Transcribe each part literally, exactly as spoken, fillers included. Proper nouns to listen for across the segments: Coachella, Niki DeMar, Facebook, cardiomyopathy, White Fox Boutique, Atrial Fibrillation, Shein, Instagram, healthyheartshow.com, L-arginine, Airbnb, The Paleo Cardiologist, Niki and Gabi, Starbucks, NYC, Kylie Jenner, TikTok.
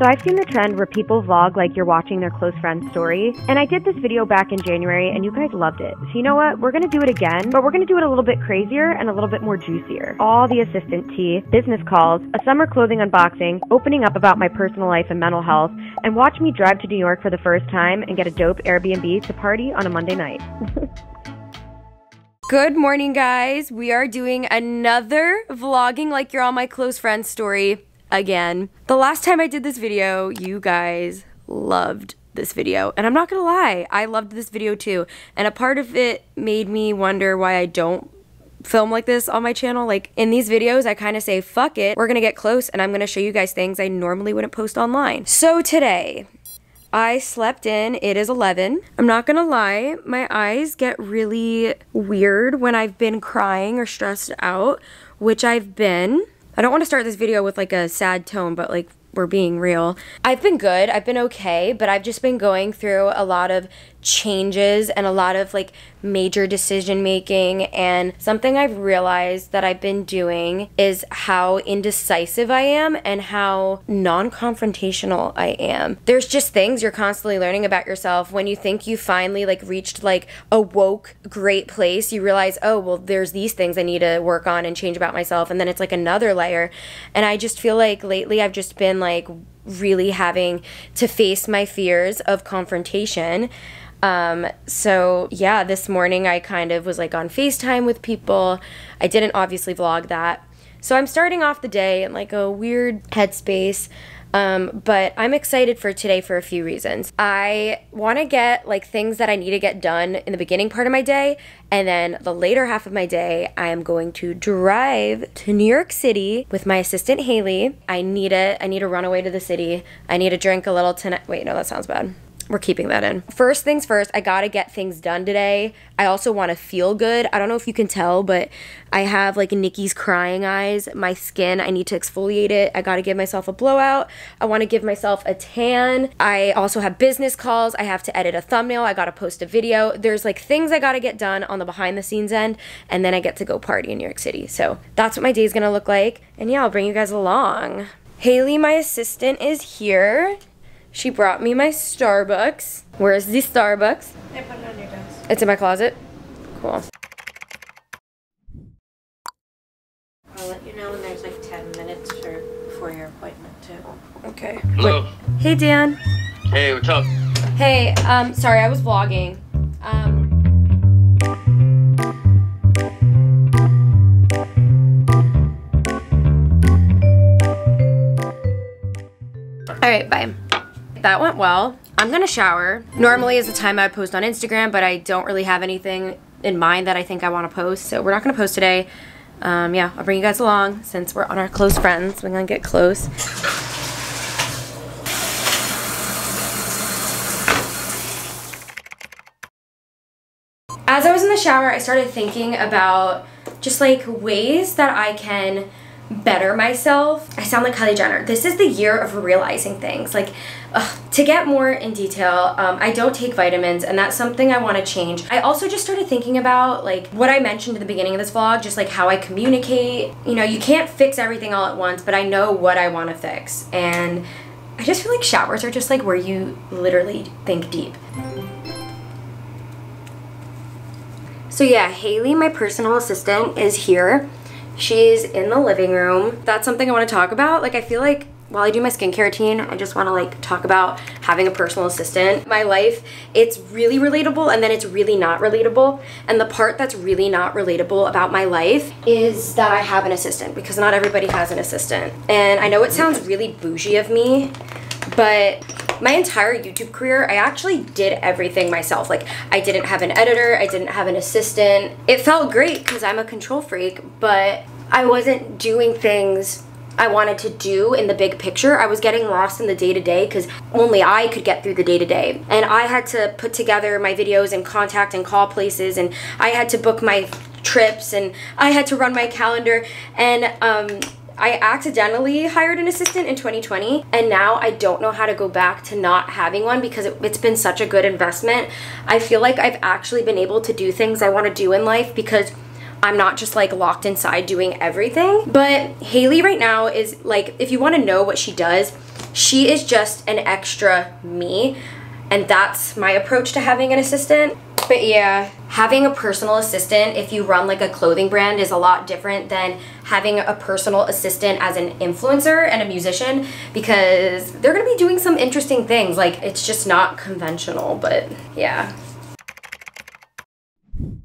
So I've seen the trend where people vlog like you're watching their close friend's story, and I did this video back in January and you guys loved it. So you know what? We're gonna do it again, but we're gonna do it a little bit crazier and a little bit more juicier. All the assistant tea, business calls, a summer clothing unboxing, opening up about my personal life and mental health, and watch me drive to New York for the first time and get a dope Airbnb to party on a Monday night. Good morning, guys. We are doing another vlogging like you're on my close friend's story again. The last time I did this video, you guys loved this video. And I'm not gonna lie, I loved this video too. And a part of it made me wonder why I don't film like this on my channel. Like in these videos, I kind of say, fuck it, we're gonna get close and I'm gonna show you guys things I normally wouldn't post online. So today, I slept in, it is eleven. I'm not gonna lie, my eyes get really weird when I've been crying or stressed out, which I've been. I don't wanna start this video with like a sad tone, but like we're being real. I've been good, I've been okay, but I've just been going through a lot of changes and a lot of like major decision making, and something I've realized that I've been doing is how indecisive I am and how non-confrontational I am. There's just things you're constantly learning about yourself. When you think you finally like reached like a woke great place, you realize, oh well, there's these things I need to work on and change about myself, and then it's like another layer. And I just feel like lately I've just been like really having to face my fears of confrontation. Um, so yeah, this morning I kind of was like on FaceTime with people. I didn't obviously vlog that. So I'm starting off the day in like a weird headspace, um, but I'm excited for today for a few reasons. I want to get like things that I need to get done in the beginning part of my day, and then the later half of my day, I am going to drive to New York City with my assistant Haley. I need a, I need to run away to the city. I need to drink a little tonight. Wait, no, that sounds bad. We're keeping that in. First things first, I gotta get things done today. I also wanna feel good. I don't know if you can tell, but I have like Nikki's crying eyes. My skin, I need to exfoliate it. I gotta give myself a blowout. I wanna give myself a tan. I also have business calls. I have to edit a thumbnail. I gotta post a video. There's like things I gotta get done on the behind the scenes end, and then I get to go party in New York City. So that's what my day's gonna look like. And yeah, I'll bring you guys along. Haley, my assistant, is here. She brought me my Starbucks. Where is the Starbucks? I put it on your desk. It's in my closet? Cool. I'll let you know when there's like ten minutes for, before your appointment too. Okay. Hello. Wait. Hey, Dan. Hey, what's up? Hey, um, sorry, I was vlogging. Um. All right, bye. That went well. I'm gonna shower. Normally is the time I would post on Instagram, but I don't really have anything in mind that I think I wanna post, so we're not gonna post today. Um, yeah, I'll bring you guys along since we're on our close friends. We're gonna get close. As I was in the shower, I started thinking about just like ways that I can better myself. I sound like Kylie Jenner. This is the year of realizing things. Like, ugh, to get more in detail, um, I don't take vitamins, and that's something I want to change. I also just started thinking about like what I mentioned at the beginning of this vlog, just like how I communicate. You know, you can't fix everything all at once, but I know what I want to fix. And I just feel like showers are just like where you literally think deep. So yeah, Haley, my personal assistant, is here. She's in the living room. That's something I want to talk about. Like, I feel like while I do my skincare routine, I just want to like talk about having a personal assistant. My life, it's really relatable, and then it's really not relatable. And the part that's really not relatable about my life is that I have an assistant, because not everybody has an assistant. And I know it sounds really bougie of me, but my entire YouTube career, I actually did everything myself. Like, I didn't have an editor, I didn't have an assistant. It felt great because I'm a control freak, but I wasn't doing things I wanted to do in the big picture. I was getting lost in the day-to-day because only I could get through the day-to-day. And I had to put together my videos and contact and call places, and I had to book my trips, and I had to run my calendar, and um, I accidentally hired an assistant in twenty twenty, and now I don't know how to go back to not having one because it, it's been such a good investment. I feel like I've actually been able to do things I want to do in life because I'm not just like locked inside doing everything. But Haley right now is like, if you want to know what she does, She is just an extra me, and that's my approach to having an assistant. But yeah, having a personal assistant if you run like a clothing brand is a lot different than having a personal assistant as an influencer and a musician, because they're gonna be doing some interesting things. Like, it's just not conventional, but yeah.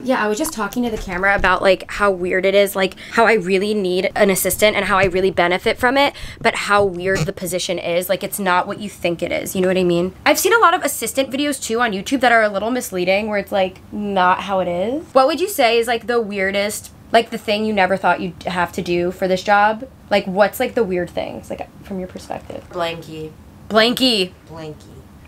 Yeah, I was just talking to the camera about like how weird it is, like how I really need an assistant and how I really benefit from it, but how weird the position is. Like, it's not what you think it is, you know what I mean? I've seen a lot of assistant videos too on YouTube that are a little misleading, where it's like not how it is. What would you say is like the weirdest, like the thing you never thought you'd have to do for this job? Like, what's like the weird things, like from your perspective? Blanky. Blanky. Blanky.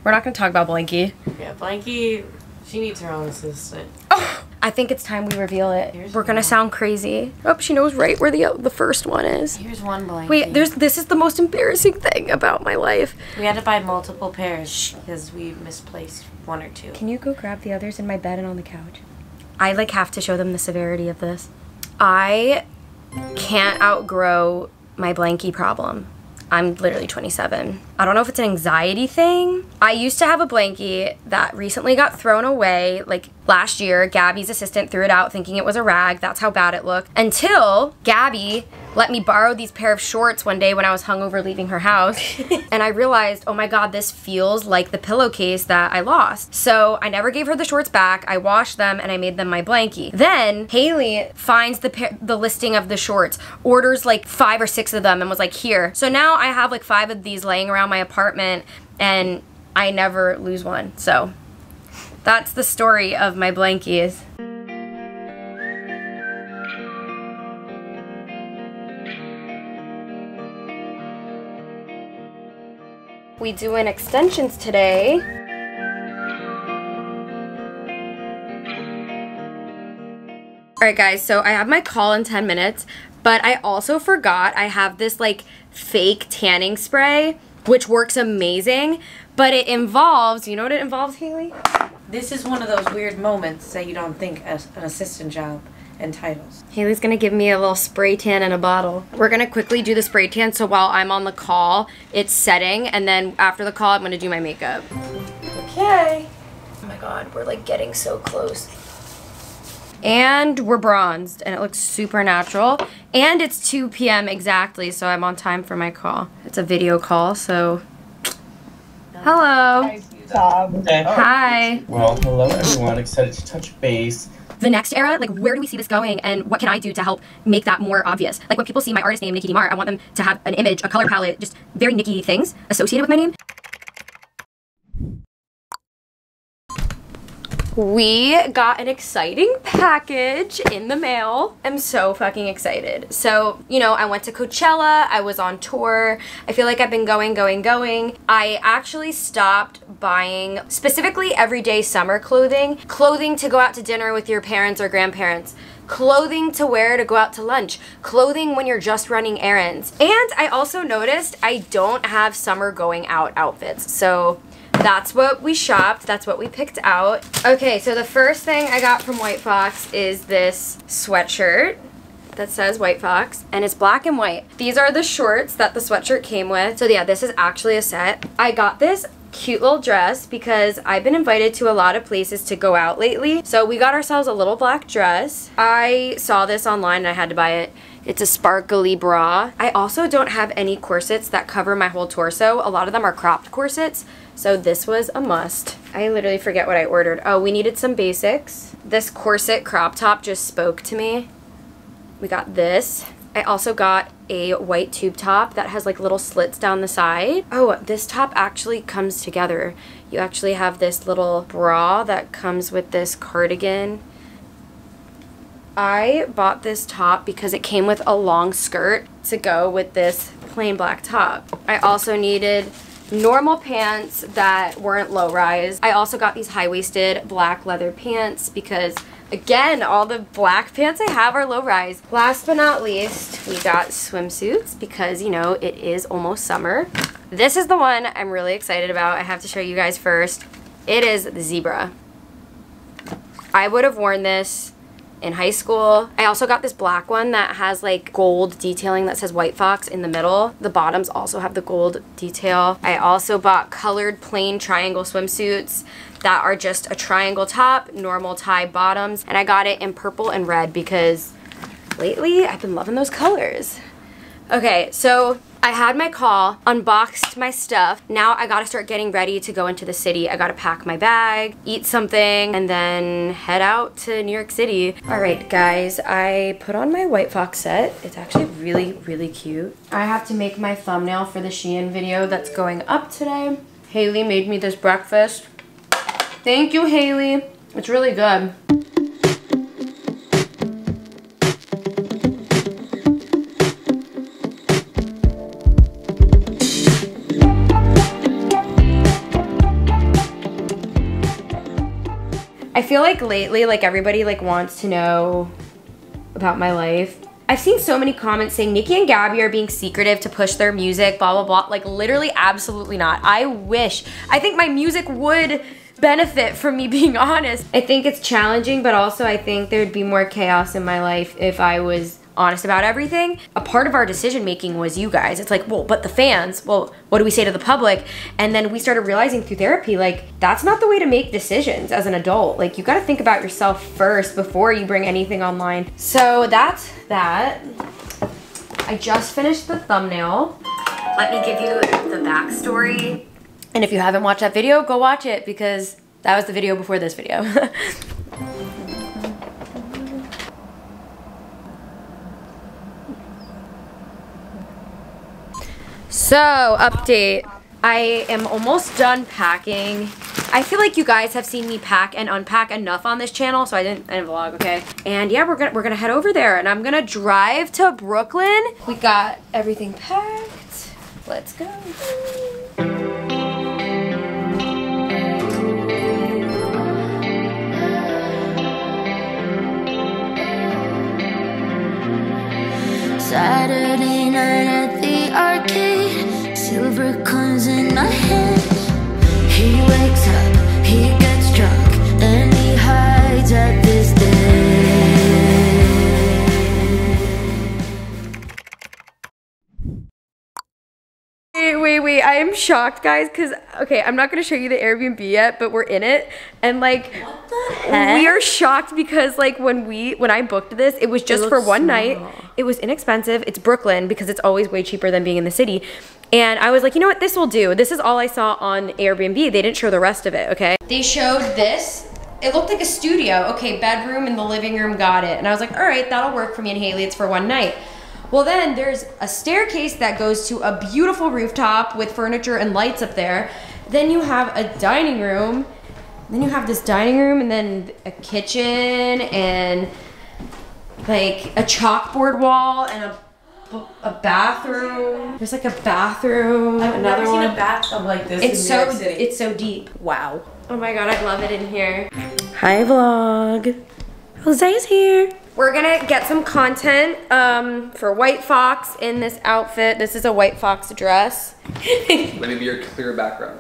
We're not gonna talk about Blanky. Yeah, Blanky, she needs her own assistant. Oh. I think it's time we reveal it. Here's We're gonna one. sound crazy. Oh, she knows right where the uh, the first one is. Here's one blanket. Wait, there's this is the most embarrassing thing about my life. We had to buy multiple pairs because we misplaced one or two. Can you go grab the others in my bed and on the couch? I like have to show them the severity of this. I can't outgrow my Blanky problem. I'm literally twenty-seven. I don't know if it's an anxiety thing. I used to have a Blankie that recently got thrown away. Like last year, Gabby's assistant threw it out thinking it was a rag. That's how bad it looked. Until Gabby let me borrow these pair of shorts one day when I was hungover leaving her house. And I realized, oh my God, this feels like the pillowcase that I lost. So I never gave her the shorts back. I washed them and I made them my Blankie. Then Haley finds the pa the listing of the shorts, orders like five or six of them and was like, here. So now I have like five of these laying around my apartment and I never lose one. So that's the story of my Blankies. We doing extensions today. All right guys, so I have my call in ten minutes, but I also forgot I have this like fake tanning spray, which works amazing, but it involves, you know what it involves, Haley? This is one of those weird moments that you don't think an assistant job entitles. Haley's gonna give me a little spray tan in a bottle. We're gonna quickly do the spray tan, so while I'm on the call, it's setting, and then after the call, I'm gonna do my makeup. Okay. Oh my God, we're like getting so close. And we're bronzed, and it looks super natural. And it's two p m exactly, so I'm on time for my call. It's a video call, so. Hello. Okay. Hi. Well, hello everyone. Excited to touch base. The next era, like where do we see this going, and what can I do to help make that more obvious? Like when people see my artist name, Niki DeMar, I want them to have an image, a color palette, just very Niki things associated with my name. We got an exciting package in the mail. I'm so fucking excited. So, you know, I went to Coachella, I was on tour. I feel like I've been going, going, going. I actually stopped buying specifically everyday summer clothing. Clothing to go out to dinner with your parents or grandparents. Clothing to wear to go out to lunch, clothing when you're just running errands. And I also noticed I don't have summer going out outfits. So that's what we shopped, that's what we picked out. Okay, so the first thing I got from White Fox is this sweatshirt that says White Fox, and it's black and white. These are the shorts that the sweatshirt came with. So yeah, this is actually a set. I got this cute little dress because I've been invited to a lot of places to go out lately. So we got ourselves a little black dress. I saw this online and I had to buy it. It's a sparkly bra. I also don't have any corsets that cover my whole torso. A lot of them are cropped corsets, so this was a must. I literally forget what I ordered. Oh, we needed some basics. This corset crop top just spoke to me. We got this. I also got a white tube top that has like little slits down the side. Oh, this top actually comes together. You actually have this little bra that comes with this cardigan. I bought this top because it came with a long skirt to go with this plain black top. I also needed normal pants that weren't low rise. I also got these high-waisted black leather pants because, again, all the black pants I have are low-rise. Last but not least, we got swimsuits because, you know, it is almost summer. This is the one I'm really excited about. I have to show you guys first. It is the zebra. I would have worn this in high school. I also got this black one that has like gold detailing that says White Fox in the middle. The bottoms also have the gold detail. I also bought colored plain triangle swimsuits that are just a triangle top, normal tie bottoms, and I got it in purple and red because lately I've been loving those colors. Okay, so I had my call, unboxed my stuff. Now I gotta start getting ready to go into the city. I gotta pack my bag, eat something, and then head out to New York City. All right, guys, I put on my White Fox set. It's actually really, really cute. I have to make my thumbnail for the Shein video that's going up today. Haley made me this breakfast. Thank you, Haley. It's really good. I feel like lately, like everybody like wants to know about my life. I've seen so many comments saying Nikki and Gabby are being secretive to push their music, blah, blah, blah. Like literally, absolutely not. I wish. I think my music would benefit from me being honest. I think it's challenging, but also I think there'd be more chaos in my life if I was honest about everything. A part of our decision making was you guys. It's like, well, but the fans, well, what do we say to the public? And then we started realizing through therapy, like, that's not the way to make decisions as an adult. Like, you gotta think about yourself first before you bring anything online. So that's that. I just finished the thumbnail. Let me give you the backstory. And if you haven't watched that video, go watch it because that was the video before this video. So, update. I am almost done packing. I feel like you guys have seen me pack and unpack enough on this channel, so I didn't, I didn't vlog, okay? And yeah, we're gonna, we're gonna head over there and I'm gonna drive to Brooklyn. We got everything packed. Let's go. Saturday night at the arcade, silver coins in my hand. He wakes up, he gets drunk, and he hides at this day. Wait, wait, wait, I am shocked, guys, because, okay, I'm not going to show you the Airbnb yet, but we're in it, and, like, what the heck? We are shocked because, like, when we, when I booked this, it was just it for one small. night. It was inexpensive. It's Brooklyn because it's always way cheaper than being in the city. And I was like, you know what, this will do. This is all I saw on Airbnb. They didn't show the rest of it, okay? They showed this. It looked like a studio. Okay, bedroom and the living room, got it. And I was like, all right, that'll work for me and Haley. It's for one night. Well, then there's a staircase that goes to a beautiful rooftop with furniture and lights up there. Then you have a dining room. Then you have this dining room and then a kitchen and like a chalkboard wall and a a bathroom. There's like a bathroom. I've Another never seen one. a bathtub like this it's in so, New York City. It's so deep. Wow. Oh my god, I love it in here. Hi vlog. Jose's here. We're gonna get some content um, for White Fox in this outfit. This is a White Fox dress. Let me be your clear background.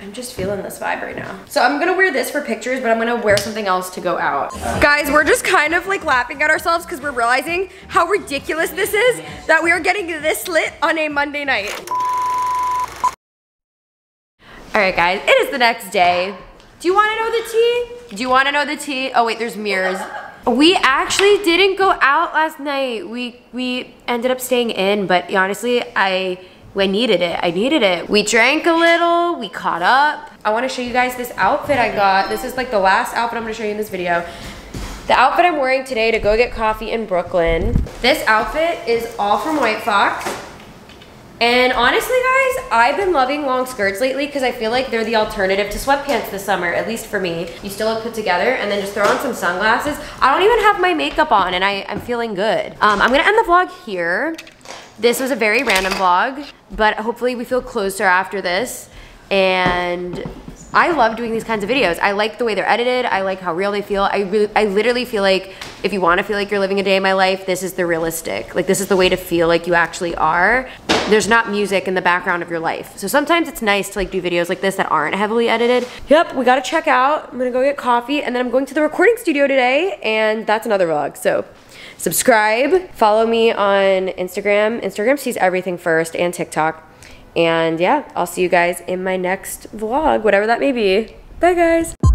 I'm just feeling this vibe right now. So I'm gonna wear this for pictures, but I'm gonna wear something else to go out. Guys, we're just kind of like laughing at ourselves because we're realizing how ridiculous this is that we are getting this lit on a Monday night. All right, guys, it is the next day. Do you wanna know the tea? Do you wanna know the tea? Oh wait, there's mirrors. We actually didn't go out last night. We, we ended up staying in, but honestly, I, I needed it, I needed it. We drank a little, we caught up. I wanna show you guys this outfit I got. This is like the last outfit I'm gonna show you in this video. The outfit I'm wearing today to go get coffee in Brooklyn. This outfit is all from White Fox. And honestly, guys, I've been loving long skirts lately because I feel like they're the alternative to sweatpants this summer, at least for me. You still look put together and then just throw on some sunglasses. I don't even have my makeup on and I, I'm feeling good. Um, I'm gonna end the vlog here. This was a very random vlog, but hopefully we feel closer after this. And I love doing these kinds of videos. I like the way they're edited. I like how real they feel. I really, I literally feel like if you want to feel like you're living a day in my life, this is the realistic. Like this is the way to feel like you actually are. there's not music in the background of your life. So sometimes it's nice to like do videos like this that aren't heavily edited. Yep, we gotta check out. I'm gonna go get coffee and then I'm going to the recording studio today, and that's another vlog. So subscribe, follow me on Instagram. Instagram sees everything first, and TikTok. And yeah, I'll see you guys in my next vlog, whatever that may be. Bye guys.